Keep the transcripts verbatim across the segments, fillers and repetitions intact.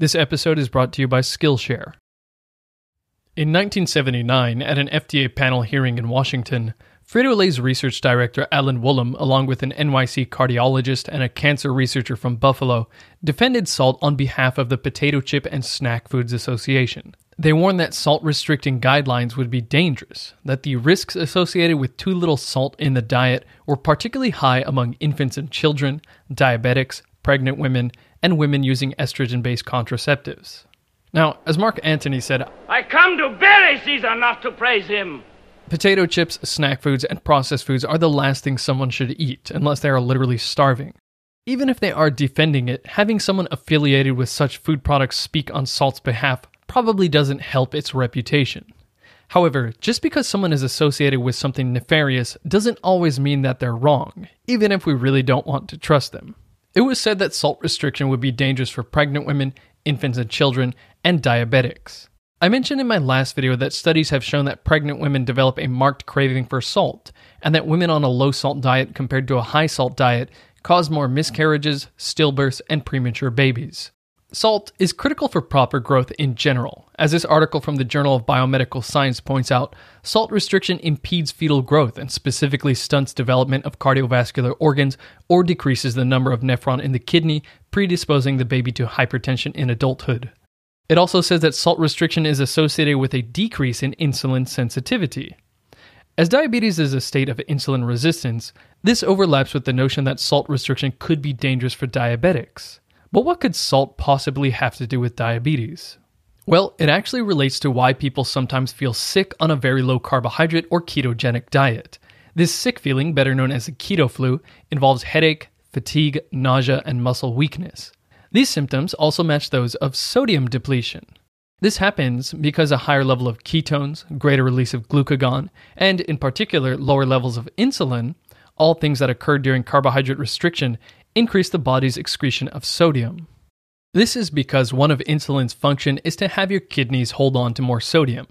This episode is brought to you by Skillshare. In nineteen seventy-nine, at an F D A panel hearing in Washington, Frito-Lay's research director Alan Woolham, along with an N Y C cardiologist and a cancer researcher from Buffalo, defended salt on behalf of the Potato Chip and Snack Foods Association. They warned that salt-restricting guidelines would be dangerous, that the risks associated with too little salt in the diet were particularly high among infants and children, diabetics, pregnant women, and women using estrogen-based contraceptives. Now, as Mark Antony said, "I come to bury Caesar, not to praise him." Potato chips, snack foods, and processed foods are the last thing someone should eat, unless they are literally starving. Even if they are defending it, having someone affiliated with such food products speak on salt's behalf probably doesn't help its reputation. However, just because someone is associated with something nefarious doesn't always mean that they're wrong, even if we really don't want to trust them. It was said that salt restriction would be dangerous for pregnant women, infants and children, and diabetics. I mentioned in my last video that studies have shown that pregnant women develop a marked craving for salt, and that women on a low-salt diet compared to a high-salt diet cause more miscarriages, stillbirths, and premature babies. Salt is critical for proper growth in general. As this article from the Journal of Biomedical Science points out, salt restriction impedes fetal growth and specifically stunts development of cardiovascular organs or decreases the number of nephrons in the kidney, predisposing the baby to hypertension in adulthood. It also says that salt restriction is associated with a decrease in insulin sensitivity. As diabetes is a state of insulin resistance, this overlaps with the notion that salt restriction could be dangerous for diabetics. But what could salt possibly have to do with diabetes? Well, it actually relates to why people sometimes feel sick on a very low carbohydrate or ketogenic diet. This sick feeling, better known as the keto flu, involves headache, fatigue, nausea, and muscle weakness. These symptoms also match those of sodium depletion. This happens because a higher level of ketones, greater release of glucagon, and in particular lower levels of insulin, all things that occur during carbohydrate restriction, increase the body's excretion of sodium. This is because one of insulin's function is to have your kidneys hold on to more sodium.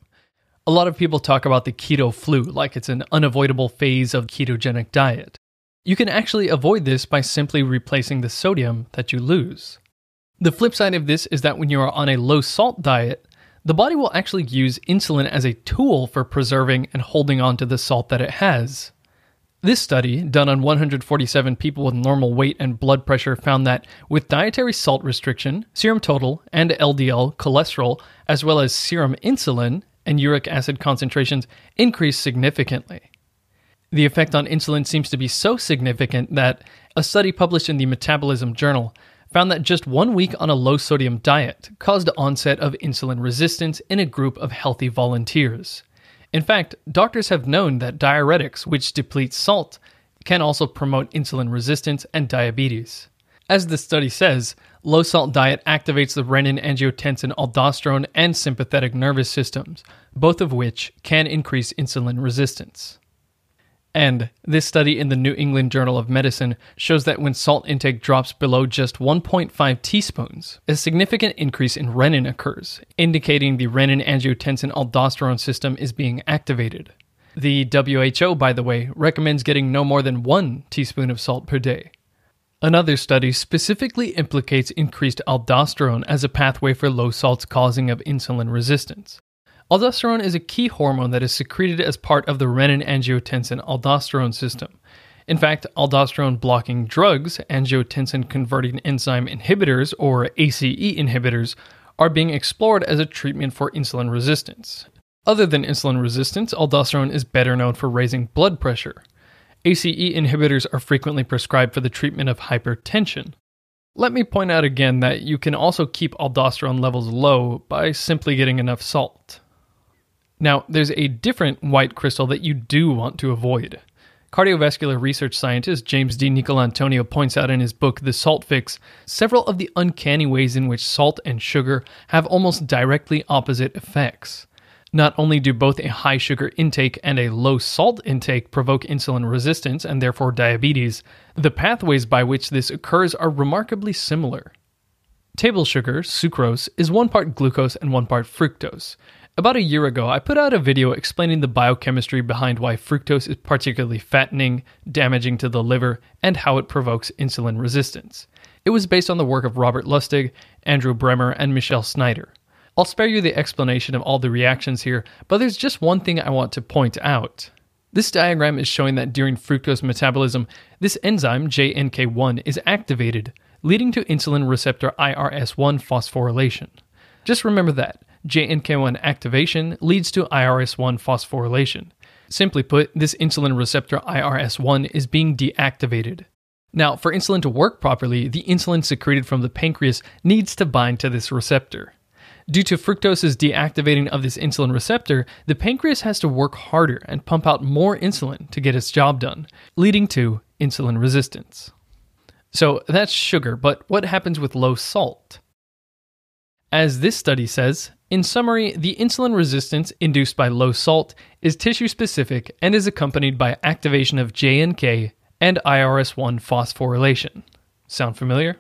A lot of people talk about the keto flu like it's an unavoidable phase of ketogenic diet. You can actually avoid this by simply replacing the sodium that you lose. The flip side of this is that when you are on a low salt diet, the body will actually use insulin as a tool for preserving and holding on to the salt that it has. This study, done on one hundred forty-seven people with normal weight and blood pressure, found that with dietary salt restriction, serum total and L D L cholesterol, as well as serum insulin and uric acid concentrations, increased significantly. The effect on insulin seems to be so significant that a study published in the Metabolism Journal found that just one week on a low-sodium diet caused onset of insulin resistance in a group of healthy volunteers. In fact, doctors have known that diuretics, which deplete salt, can also promote insulin resistance and diabetes. As the study says, low-salt diet activates the renin, angiotensin, aldosterone, and sympathetic nervous systems, both of which can increase insulin resistance. And this study in the New England Journal of Medicine shows that when salt intake drops below just one point five teaspoons, a significant increase in renin occurs, indicating the renin-angiotensin-aldosterone system is being activated. The W H O, by the way, recommends getting no more than one teaspoon of salt per day. Another study specifically implicates increased aldosterone as a pathway for low salt's causing of insulin resistance. Aldosterone is a key hormone that is secreted as part of the renin-angiotensin-aldosterone system. In fact, aldosterone-blocking drugs, angiotensin-converting enzyme inhibitors, or A C E inhibitors, are being explored as a treatment for insulin resistance. Other than insulin resistance, aldosterone is better known for raising blood pressure. A C E inhibitors are frequently prescribed for the treatment of hypertension. Let me point out again that you can also keep aldosterone levels low by simply getting enough salt. Now, there's a different white crystal that you do want to avoid. Cardiovascular research scientist James D. DiNicolantonio points out in his book, The Salt Fix, several of the uncanny ways in which salt and sugar have almost directly opposite effects. Not only do both a high sugar intake and a low salt intake provoke insulin resistance and therefore diabetes, the pathways by which this occurs are remarkably similar. Table sugar, sucrose, is one part glucose and one part fructose. About a year ago, I put out a video explaining the biochemistry behind why fructose is particularly fattening, damaging to the liver, and how it provokes insulin resistance. It was based on the work of Robert Lustig, Andrew Bremer, and Michelle Snyder. I'll spare you the explanation of all the reactions here, but there's just one thing I want to point out. This diagram is showing that during fructose metabolism, this enzyme, J N K one, is activated, leading to insulin receptor I R S one phosphorylation. Just remember that, J N K one activation leads to I R S one phosphorylation. Simply put, this insulin receptor I R S one is being deactivated. Now, for insulin to work properly, the insulin secreted from the pancreas needs to bind to this receptor. Due to fructose's deactivating of this insulin receptor, the pancreas has to work harder and pump out more insulin to get its job done, leading to insulin resistance. So that's sugar, but what happens with low salt? As this study says, in summary, the insulin resistance induced by low salt is tissue-specific and is accompanied by activation of J N K and I R S one phosphorylation. Sound familiar?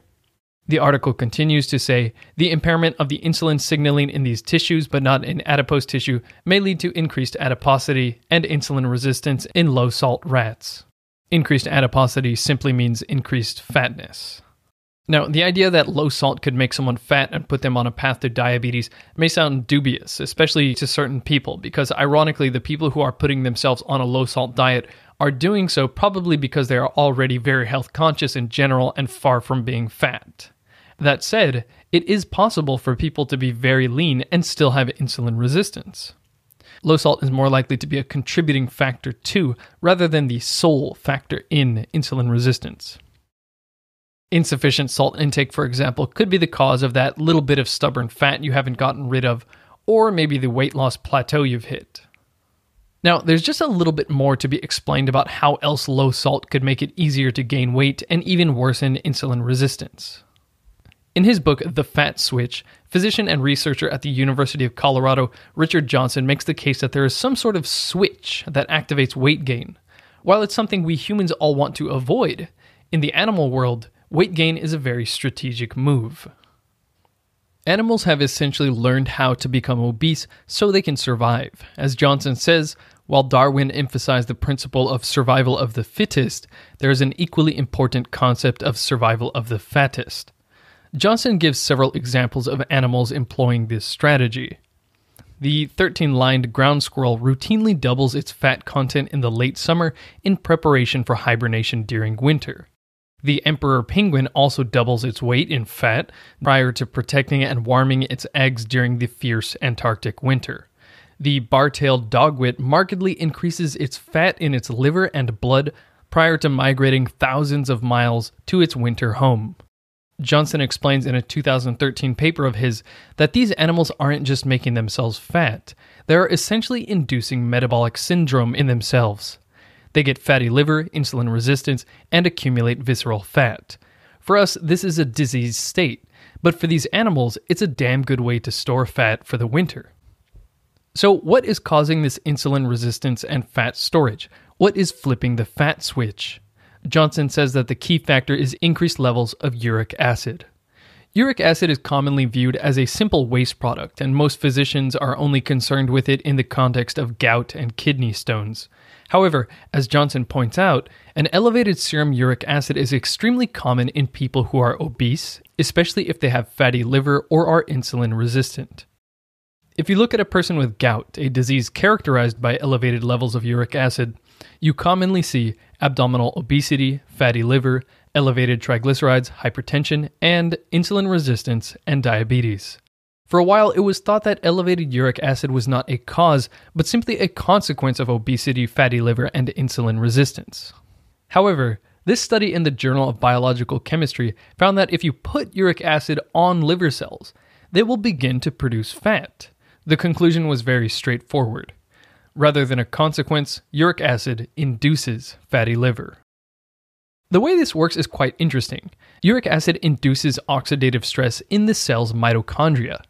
The article continues to say, the impairment of the insulin signaling in these tissues but not in adipose tissue may lead to increased adiposity and insulin resistance in low-salt rats. Increased adiposity simply means increased fatness. Now, the idea that low salt could make someone fat and put them on a path to diabetes may sound dubious, especially to certain people, because ironically, the people who are putting themselves on a low salt diet are doing so probably because they are already very health conscious in general and far from being fat. That said, it is possible for people to be very lean and still have insulin resistance. Low salt is more likely to be a contributing factor to, rather than the sole factor in, insulin resistance. Insufficient salt intake, for example, could be the cause of that little bit of stubborn fat you haven't gotten rid of, or maybe the weight loss plateau you've hit. Now, there's just a little bit more to be explained about how else low salt could make it easier to gain weight and even worsen insulin resistance. In his book, The Fat Switch, physician and researcher at the University of Colorado, Richard Johnson makes the case that there is some sort of switch that activates weight gain. While it's something we humans all want to avoid, in the animal world, weight gain is a very strategic move. Animals have essentially learned how to become obese so they can survive. As Johnson says, while Darwin emphasized the principle of survival of the fittest, there is an equally important concept of survival of the fattest. Johnson gives several examples of animals employing this strategy. The thirteen-lined ground squirrel routinely doubles its fat content in the late summer in preparation for hibernation during winter. The emperor penguin also doubles its weight in fat prior to protecting and warming its eggs during the fierce Antarctic winter. The bar-tailed dogwit markedly increases its fat in its liver and blood prior to migrating thousands of miles to its winter home. Johnson explains in a two thousand thirteen paper of his that these animals aren't just making themselves fat, they're essentially inducing metabolic syndrome in themselves. They get fatty liver, insulin resistance, and accumulate visceral fat. For us, this is a disease state, but for these animals, it's a damn good way to store fat for the winter. So what is causing this insulin resistance and fat storage? What is flipping the fat switch? Johnson says that the key factor is increased levels of uric acid. Uric acid is commonly viewed as a simple waste product, and most physicians are only concerned with it in the context of gout and kidney stones. However, as Johnson points out, an elevated serum uric acid is extremely common in people who are obese, especially if they have fatty liver or are insulin resistant. If you look at a person with gout, a disease characterized by elevated levels of uric acid, you commonly see abdominal obesity, fatty liver, elevated triglycerides, hypertension, and insulin resistance and diabetes. For a while, it was thought that elevated uric acid was not a cause, but simply a consequence of obesity, fatty liver, and insulin resistance. However, this study in the Journal of Biological Chemistry found that if you put uric acid on liver cells, they will begin to produce fat. The conclusion was very straightforward. Rather than a consequence, uric acid induces fatty liver. The way this works is quite interesting. Uric acid induces oxidative stress in the cell's mitochondria.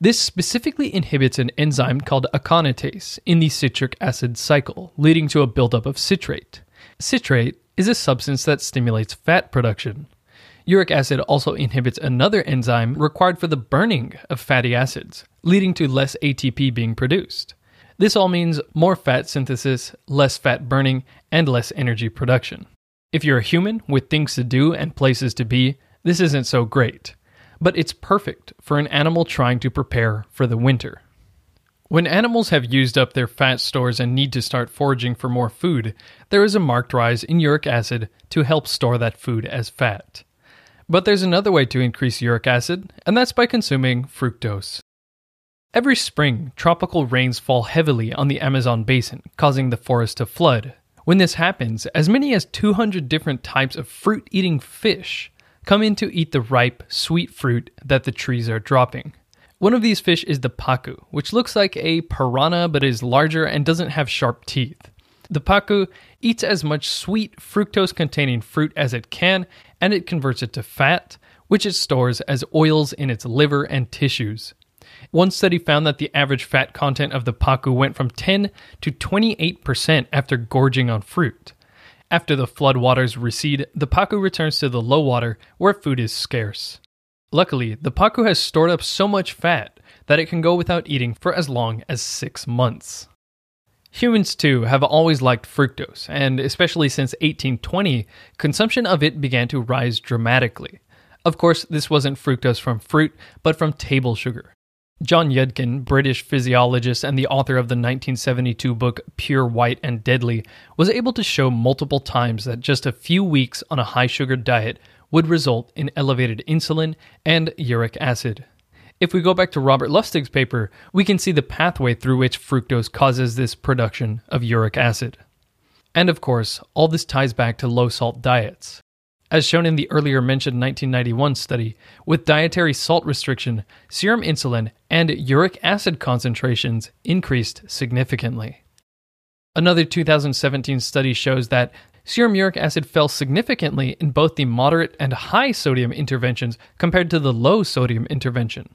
This specifically inhibits an enzyme called aconitase in the citric acid cycle, leading to a buildup of citrate. Citrate is a substance that stimulates fat production. Uric acid also inhibits another enzyme required for the burning of fatty acids, leading to less A T P being produced. This all means more fat synthesis, less fat burning, and less energy production. If you're a human with things to do and places to be, This isn't so great, but it's perfect for an animal trying to prepare for the winter. When animals have used up their fat stores and need to start foraging for more food, there is a marked rise in uric acid to help store that food as fat. But there's another way to increase uric acid, and that's by consuming fructose. Every spring, tropical rains fall heavily on the Amazon basin, causing the forest to flood. When this happens, as many as two hundred different types of fruit-eating fish come in to eat the ripe, sweet fruit that the trees are dropping. One of these fish is the pacu, which looks like a piranha but is larger and doesn't have sharp teeth. The pacu eats as much sweet, fructose-containing fruit as it can, and it converts it to fat, which it stores as oils in its liver and tissues. One study found that the average fat content of the pacu went from ten to twenty-eight percent after gorging on fruit. After the floodwaters recede, the pacu returns to the low water where food is scarce. Luckily, the pacu has stored up so much fat that it can go without eating for as long as six months. Humans, too, have always liked fructose, and especially since eighteen twenty, consumption of it began to rise dramatically. Of course, this wasn't fructose from fruit, but from table sugar. John Yudkin, British physiologist and the author of the nineteen seventy-two book Pure White and Deadly, was able to show multiple times that just a few weeks on a high-sugar diet would result in elevated insulin and uric acid. If we go back to Robert Lustig's paper, we can see the pathway through which fructose causes this production of uric acid. And of course, all this ties back to low-salt diets. As shown in the earlier mentioned nineteen ninety-one study, with dietary salt restriction, serum insulin and uric acid concentrations increased significantly. Another two thousand seventeen study shows that serum uric acid fell significantly in both the moderate and high sodium interventions compared to the low sodium intervention.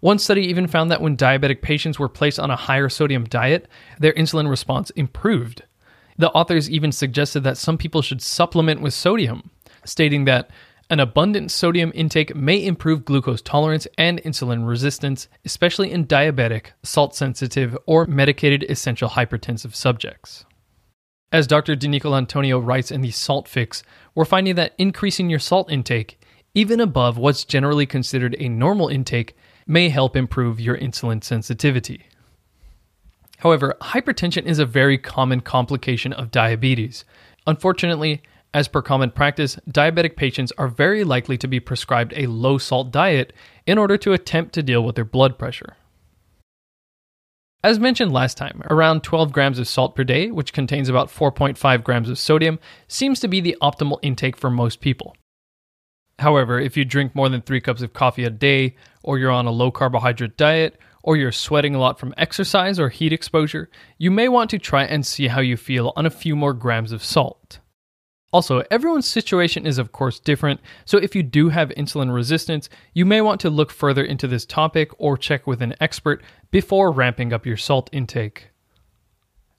One study even found that when diabetic patients were placed on a higher sodium diet, their insulin response improved. The authors even suggested that some people should supplement with sodium, stating that an abundant sodium intake may improve glucose tolerance and insulin resistance, especially in diabetic, salt-sensitive, or medicated essential hypertensive subjects. As Doctor DiNicolantonio writes in The Salt Fix, we're finding that increasing your salt intake, even above what's generally considered a normal intake, may help improve your insulin sensitivity. However, hypertension is a very common complication of diabetes. Unfortunately, as per common practice, diabetic patients are very likely to be prescribed a low-salt diet in order to attempt to deal with their blood pressure. As mentioned last time, around twelve grams of salt per day, which contains about four point five grams of sodium, seems to be the optimal intake for most people. However, if you drink more than three cups of coffee a day, or you're on a low-carbohydrate diet, or you're sweating a lot from exercise or heat exposure, you may want to try and see how you feel on a few more grams of salt. Also, everyone's situation is of course different, so if you do have insulin resistance, you may want to look further into this topic or check with an expert before ramping up your salt intake.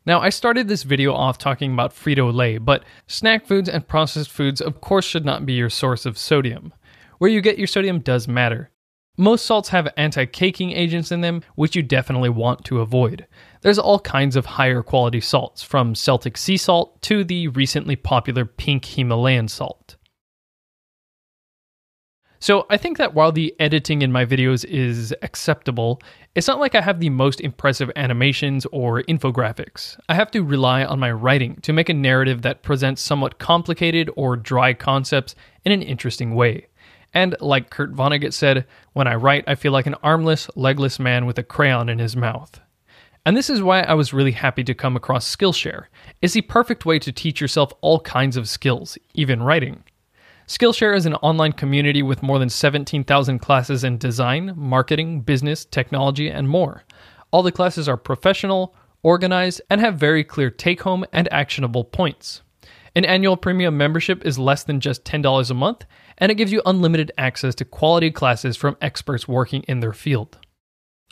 Now, I started this video off talking about Frito-Lay, but snack foods and processed foods of course should not be your source of sodium. Where you get your sodium does matter. Most salts have anti-caking agents in them, which you definitely want to avoid. There's all kinds of higher quality salts, from Celtic sea salt to the recently popular pink Himalayan salt. So I think that while the editing in my videos is acceptable, it's not like I have the most impressive animations or infographics. I have to rely on my writing to make a narrative that presents somewhat complicated or dry concepts in an interesting way. And like Kurt Vonnegut said, when I write, I feel like an armless, legless man with a crayon in his mouth. And this is why I was really happy to come across Skillshare. It's the perfect way to teach yourself all kinds of skills, even writing. Skillshare is an online community with more than seventeen thousand classes in design, marketing, business, technology, and more. All the classes are professional, organized, and have very clear take-home and actionable points. An annual premium membership is less than just ten dollars a month, and it gives you unlimited access to quality classes from experts working in their field.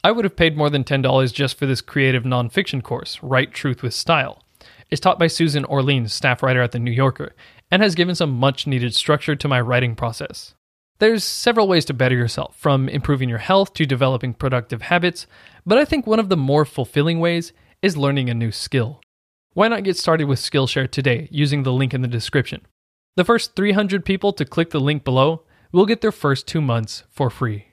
I would have paid more than ten dollars just for this creative nonfiction course, Write Truth with Style. It's taught by Susan Orlean, staff writer at The New Yorker, and has given some much-needed structure to my writing process. There's several ways to better yourself, from improving your health to developing productive habits, but I think one of the more fulfilling ways is learning a new skill. Why not get started with Skillshare today using the link in the description? The first three hundred people to click the link below will get their first two months for free.